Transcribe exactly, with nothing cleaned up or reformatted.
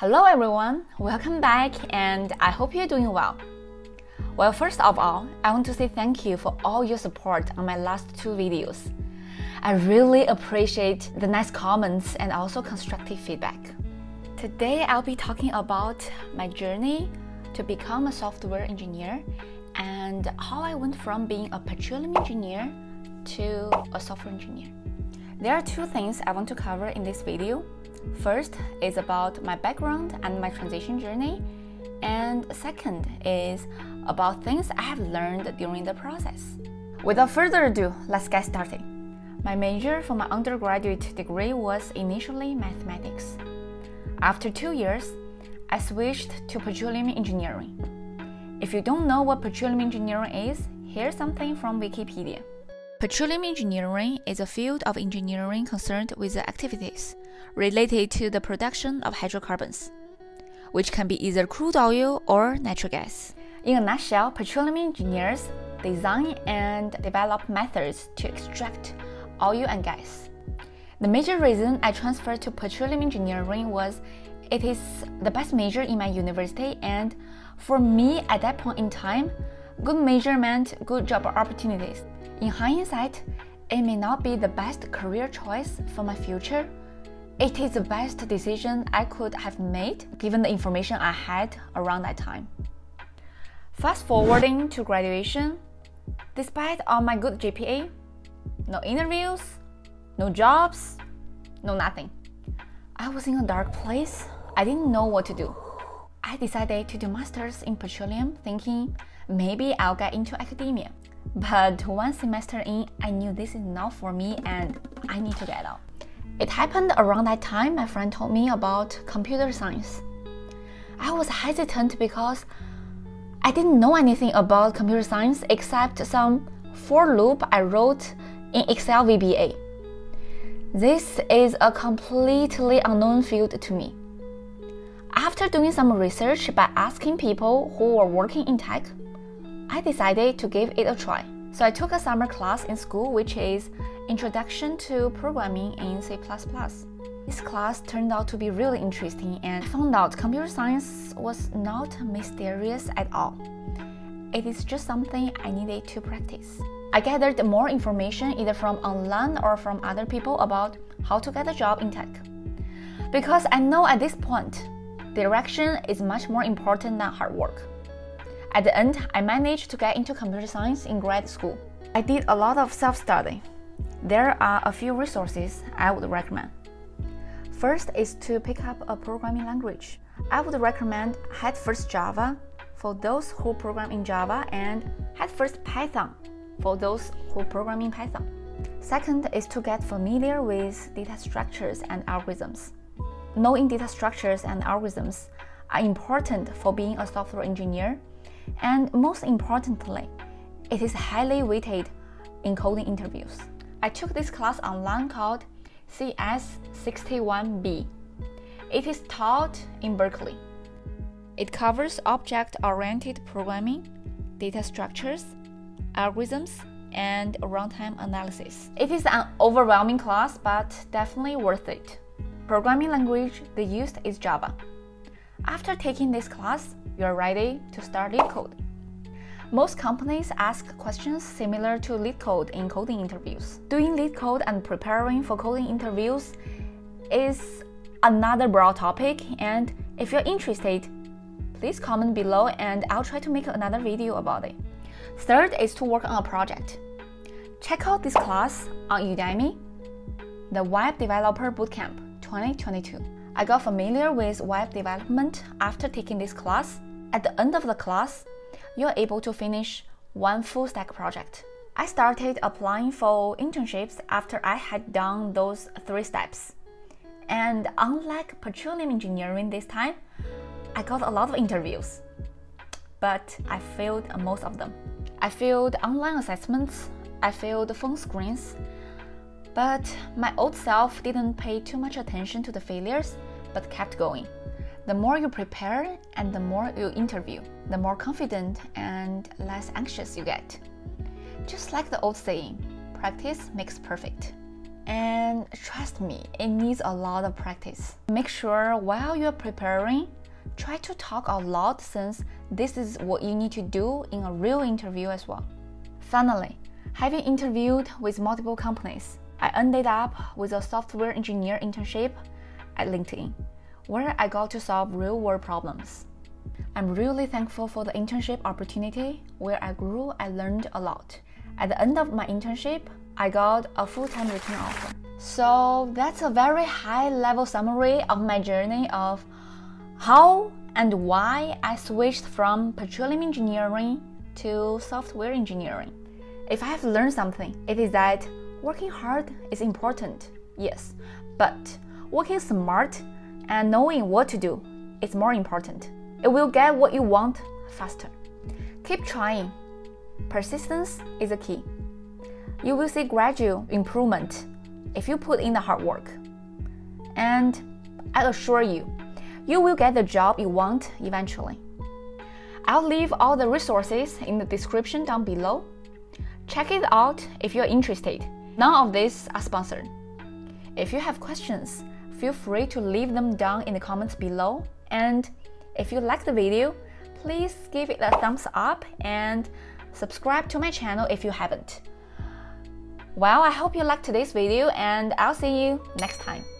Hello everyone, welcome back and I hope you're doing well. Well, first of all, I want to say thank you for all your support on my last two videos. I really appreciate the nice comments and also constructive feedback. Today I'll be talking about my journey to become a software engineer and how I went from being a petroleum engineer to a software engineer. There are two things I want to cover in this video. First is about my background and my transition journey, and second is about things I have learned during the process. Without further ado, let's get started. My major for my undergraduate degree was initially mathematics. After two years, I switched to petroleum engineering. If you don't know what petroleum engineering is, here's something from Wikipedia. Petroleum engineering is a field of engineering concerned with the activities related to the production of hydrocarbons, which can be either crude oil or natural gas. In a nutshell, petroleum engineers design and develop methods to extract oil and gas. The major reason I transferred to petroleum engineering was it is the best major in my university, and for me at that point in time, good major meant good job opportunities. In hindsight, it may not be the best career choice for my future. It is the best decision I could have made given the information I had around that time. Fast forwarding to graduation, despite all my good G P A, no interviews, no jobs, no nothing. I was in a dark place. I didn't know what to do. I decided to do master's in petroleum, thinking maybe I'll get into academia. But one semester in, I knew this is not for me and I need to get out. It happened around that time my friend told me about computer science. I was hesitant because I didn't know anything about computer science except some for loop I wrote in Excel V B A. This is a completely unknown field to me. After doing some research by asking people who were working in tech, I decided to give it a try. So I took a summer class in school, which is Introduction to Programming in C plus plus. This class turned out to be really interesting, and I found out computer science was not mysterious at all. It is just something I needed to practice. I gathered more information either from online or from other people about how to get a job in tech, because I know at this point, direction is much more important than hard work. At the end, I managed to get into computer science in grad school. I did a lot of self-study. There are a few resources I would recommend. First is to pick up a programming language. I would recommend Head First Java for those who program in Java, and Head First Python for those who program in Python. Second is to get familiar with data structures and algorithms. Knowing data structures and algorithms are important for being a software engineer, and most importantly, it is highly weighted in coding interviews. I took this class online called C S sixty-one B. It is taught in Berkeley. It covers object-oriented programming, data structures, algorithms, and runtime analysis. It is an overwhelming class, but definitely worth it. Programming language they used is Java. After taking this class, you are ready to start LeetCode. Most companies ask questions similar to LeetCode in coding interviews. Doing LeetCode and preparing for coding interviews is another broad topic, and if you're interested, please comment below and I'll try to make another video about it. Third is to work on a project. Check out this class on Udemy, The Web Developer Bootcamp twenty twenty-two. I got familiar with web development after taking this class. At the end of the class, you're able to finish one full stack project. I started applying for internships after I had done those three steps. And unlike petroleum engineering this time, I got a lot of interviews, but I failed most of them. I failed online assessments, I failed phone screens, but my old self didn't pay too much attention to the failures, but kept going. The more you prepare and the more you interview, the more confident and less anxious you get. Just like the old saying, practice makes perfect. And trust me, it needs a lot of practice. Make sure while you're preparing, try to talk a lot, since this is what you need to do in a real interview as well. Finally, having interviewed with multiple companies, I ended up with a software engineer internship at LinkedIn, where I got to solve real-world problems. I'm really thankful for the internship opportunity. Where I grew, I learned a lot. At the end of my internship, I got a full-time written offer. So that's a very high-level summary of my journey of how and why I switched from petroleum engineering to software engineering. If I have learned something, it is that working hard is important, yes, but working smart and knowing what to do is more important. It will get what you want faster. Keep trying. Persistence is a key. You will see gradual improvement if you put in the hard work. And I assure you, you will get the job you want eventually. I'll leave all the resources in the description down below. Check it out if you're interested. None of these are sponsored. If you have questions, feel free to leave them down in the comments below. And if you like the video, please give it a thumbs up and subscribe to my channel if you haven't. Well, I hope you liked today's video, and I'll see you next time.